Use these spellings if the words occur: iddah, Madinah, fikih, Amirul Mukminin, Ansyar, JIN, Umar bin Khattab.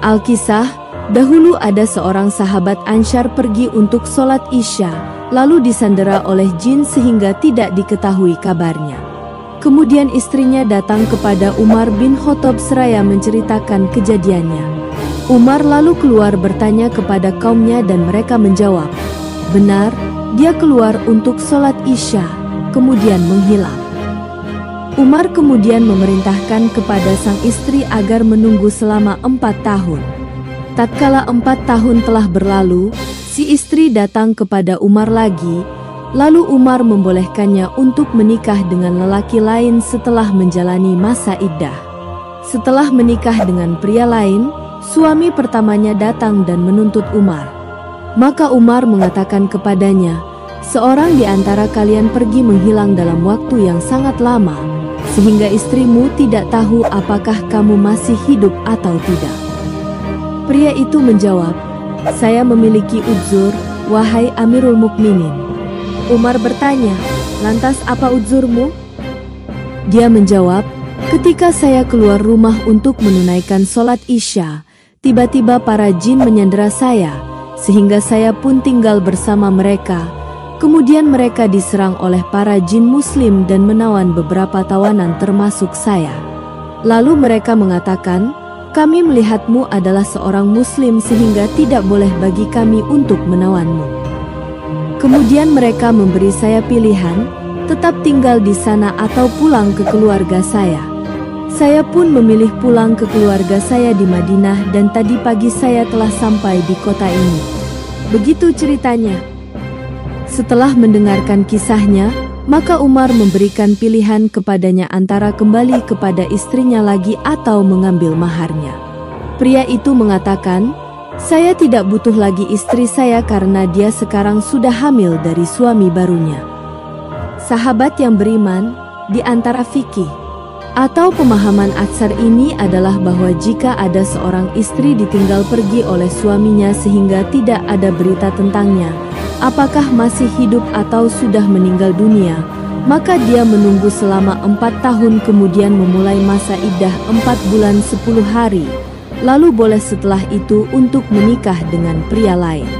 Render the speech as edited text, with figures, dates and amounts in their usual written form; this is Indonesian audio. Al-Kisah, dahulu ada seorang sahabat Ansyar pergi untuk sholat Isya, lalu disandera oleh jin sehingga tidak diketahui kabarnya. Kemudian istrinya datang kepada Umar bin Khattab seraya menceritakan kejadiannya. Umar lalu keluar bertanya kepada kaumnya dan mereka menjawab, "Benar, dia keluar untuk sholat Isya, kemudian menghilang." Umar kemudian memerintahkan kepada sang istri agar menunggu selama 4 tahun. Tatkala 4 tahun telah berlalu, si istri datang kepada Umar lagi, lalu Umar membolehkannya untuk menikah dengan lelaki lain setelah menjalani masa iddah. Setelah menikah dengan pria lain, suami pertamanya datang dan menuntut Umar. Maka Umar mengatakan kepadanya, "Seorang di antara kalian pergi menghilang dalam waktu yang sangat lama, sehingga istrimu tidak tahu apakah kamu masih hidup atau tidak." Pria itu menjawab, "Saya memiliki uzur, wahai Amirul Mukminin." Umar bertanya, "Lantas apa uzurmu?" Dia menjawab, "Ketika saya keluar rumah untuk menunaikan sholat Isya, tiba-tiba para jin menyandera saya, sehingga saya pun tinggal bersama mereka. Kemudian mereka diserang oleh para jin muslim dan menawan beberapa tawanan termasuk saya. Lalu mereka mengatakan, 'Kami melihatmu adalah seorang muslim sehingga tidak boleh bagi kami untuk menawanmu.' Kemudian mereka memberi saya pilihan, tetap tinggal di sana atau pulang ke keluarga saya. Saya pun memilih pulang ke keluarga saya di Madinah dan tadi pagi saya telah sampai di kota ini." Begitu ceritanya. Setelah mendengarkan kisahnya, maka Umar memberikan pilihan kepadanya antara kembali kepada istrinya lagi atau mengambil maharnya. Pria itu mengatakan, "Saya tidak butuh lagi istri saya karena dia sekarang sudah hamil dari suami barunya." Sahabat yang beriman, di antara fikih atau pemahaman aksar ini adalah bahwa jika ada seorang istri ditinggal pergi oleh suaminya sehingga tidak ada berita tentangnya, apakah masih hidup atau sudah meninggal dunia, maka dia menunggu selama 4 tahun kemudian memulai masa iddah 4 bulan 10 hari, lalu boleh setelah itu untuk menikah dengan pria lain.